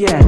No.